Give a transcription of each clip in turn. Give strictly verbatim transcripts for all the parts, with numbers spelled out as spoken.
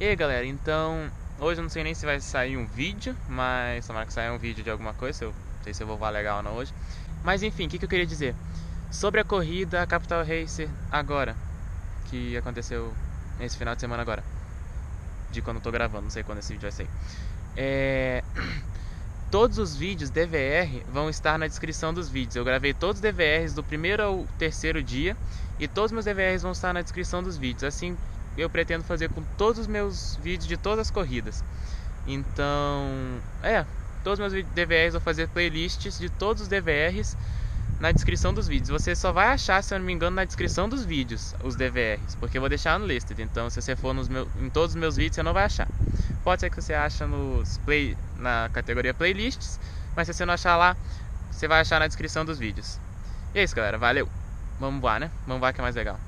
E aí galera, então hoje eu não sei nem se vai sair um vídeo, mas tomara que saia um vídeo de alguma coisa, eu não sei se eu vou legal ou não hoje. Mas enfim, o que, que eu queria dizer sobre a corrida Capital Racer agora, que aconteceu nesse final de semana agora, de quando eu tô gravando, não sei quando esse vídeo vai sair. É... Todos os vídeos D V R vão estar na descrição dos vídeos. Eu gravei todos os D V Rs do primeiro ao terceiro dia e todos os meus D V Rs vão estar na descrição dos vídeos. Assim eu pretendo fazer com todos os meus vídeos de todas as corridas. Então, é, todos os meus D V Rs vou fazer playlists de todos os D V Rs na descrição dos vídeos. Você só vai achar, se eu não me engano, na descrição dos vídeos os D V Rs, porque eu vou deixar unlisted. Então, se você for nos meus, em todos os meus vídeos, você não vai achar. Pode ser que você ache nos play, na categoria playlists, mas se você não achar lá, você vai achar na descrição dos vídeos. E é isso, galera. Valeu. Vamos voar, né? Vamos voar que é mais legal.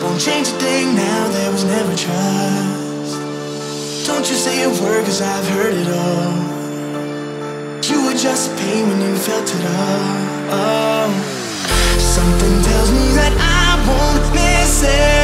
Won't change a thing now, there was never trust. Don't you say a word, cause I've heard it all. You were just a pain when you felt it all. Oh. Something tells me that I won't miss it.